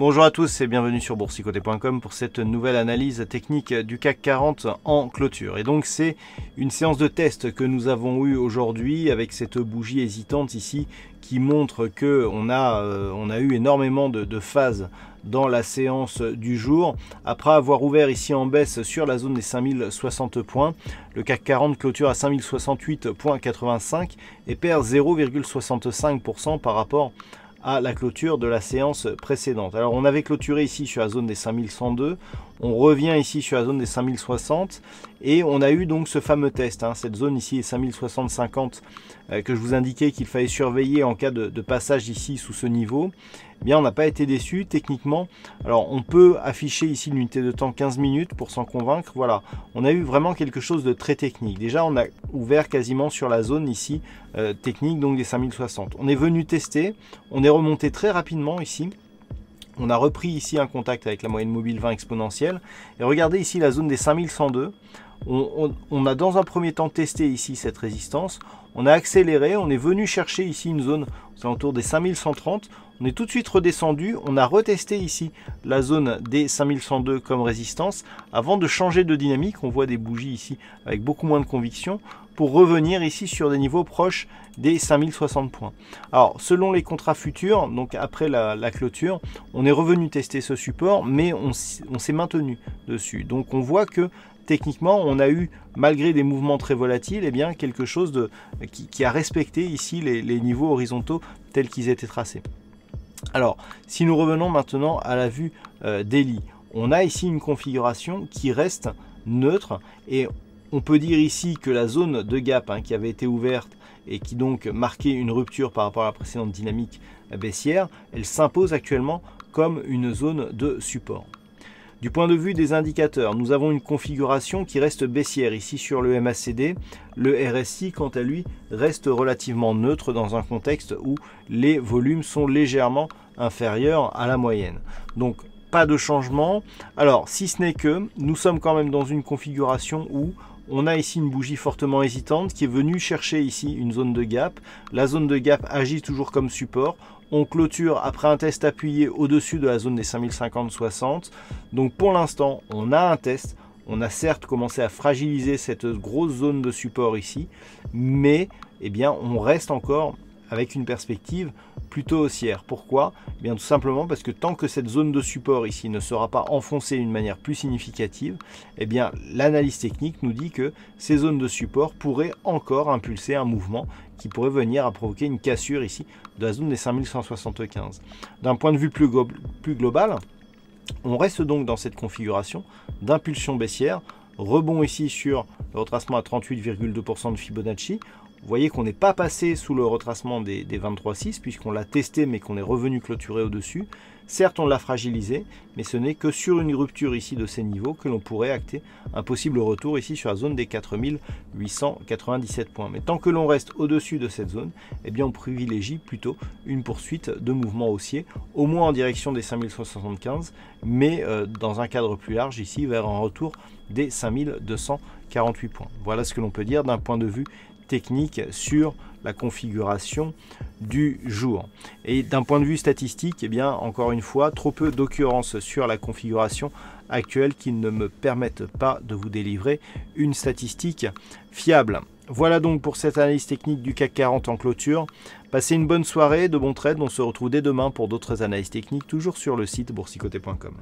Bonjour à tous et bienvenue sur Boursikoter.com pour cette nouvelle analyse technique du CAC 40 en clôture. Et donc c'est une séance de test que nous avons eue aujourd'hui avec cette bougie hésitante ici qui montre qu'on a eu énormément de phases dans la séance du jour. Après avoir ouvert ici en baisse sur la zone des 5060 points, le CAC 40 clôture à 5068,85 et perd 0,65% par rapport à la clôture de la séance précédente. Alors on avait clôturé ici sur la zone des 5102, on revient ici sur la zone des 5060 et on a eu donc ce fameux test, hein, cette zone ici est 5060,50 que je vous indiquais qu'il fallait surveiller en cas de passage ici sous ce niveau. Eh bien on n'a pas été déçu techniquement. Alors on peut afficher ici l'unité de temps 15 minutes pour s'en convaincre. Voilà, on a eu vraiment quelque chose de très technique. Déjà on a ouvert quasiment sur la zone ici technique donc des 5060. On est venu tester, on est remonté très rapidement ici. On a repris ici un contact avec la moyenne mobile 20 exponentielle. Et regardez ici la zone des 5102. On a dans un premier temps testé ici cette résistance. On a accéléré, on est venu chercher ici une zone aux alentours des 5130. On est tout de suite redescendu. On a retesté ici la zone des 5102 comme résistance. Avant de changer de dynamique, on voit des bougies ici avec beaucoup moins de conviction, pour revenir ici sur des niveaux proches des 5060 points. Alors selon les contrats futurs, donc après la clôture, on est revenu tester ce support, mais on s'est maintenu dessus. Donc on voit que techniquement, on a eu, malgré des mouvements très volatiles, eh bien, quelque chose qui a respecté ici les niveaux horizontaux tels qu'ils étaient tracés. Alors si nous revenons maintenant à la vue daily, on a ici une configuration qui reste neutre et on peut dire ici que la zone de gap, hein, qui avait été ouverte et qui donc marquait une rupture par rapport à la précédente dynamique baissière, elle s'impose actuellement comme une zone de support. Du point de vue des indicateurs, nous avons une configuration qui reste baissière ici sur le MACD. Le RSI, quant à lui, reste relativement neutre dans un contexte où les volumes sont légèrement inférieurs à la moyenne. Donc, pas de changement. Alors, si ce n'est que nous sommes quand même dans une configuration où on a ici une bougie fortement hésitante qui est venue chercher ici une zone de gap. La zone de gap agit toujours comme support. On clôture après un test appuyé au-dessus de la zone des 5050-60. Donc pour l'instant, on a un test. On a certes commencé à fragiliser cette grosse zone de support ici, mais eh bien, on reste encore avec une perspective plutôt haussière. Pourquoi? Eh bien, tout simplement parce que tant que cette zone de support ici ne sera pas enfoncée d'une manière plus significative, eh bien, l'analyse technique nous dit que ces zones de support pourraient encore impulser un mouvement qui pourrait venir à provoquer une cassure ici de la zone des 5175. D'un point de vue plus global, on reste donc dans cette configuration d'impulsion baissière, rebond ici sur le retracement à 38,2% de Fibonacci. Vous voyez qu'on n'est pas passé sous le retracement des 23,6 puisqu'on l'a testé mais qu'on est revenu clôturer au-dessus. Certes, on l'a fragilisé, mais ce n'est que sur une rupture ici de ces niveaux que l'on pourrait acter un possible retour ici sur la zone des 4897 points. Mais tant que l'on reste au-dessus de cette zone, eh bien, on privilégie plutôt une poursuite de mouvements haussiers, au moins en direction des 5175, mais dans un cadre plus large ici vers un retour des 5248 points. Voilà ce que l'on peut dire d'un point de vue technique sur la configuration du jour. Et d'un point de vue statistique, eh bien, encore une fois, trop peu d'occurrences sur la configuration actuelle qui ne me permettent pas de vous délivrer une statistique fiable. Voilà donc pour cette analyse technique du CAC 40 en clôture. Passez une bonne soirée, de bons trades. On se retrouve dès demain pour d'autres analyses techniques, toujours sur le site Boursikoter.com.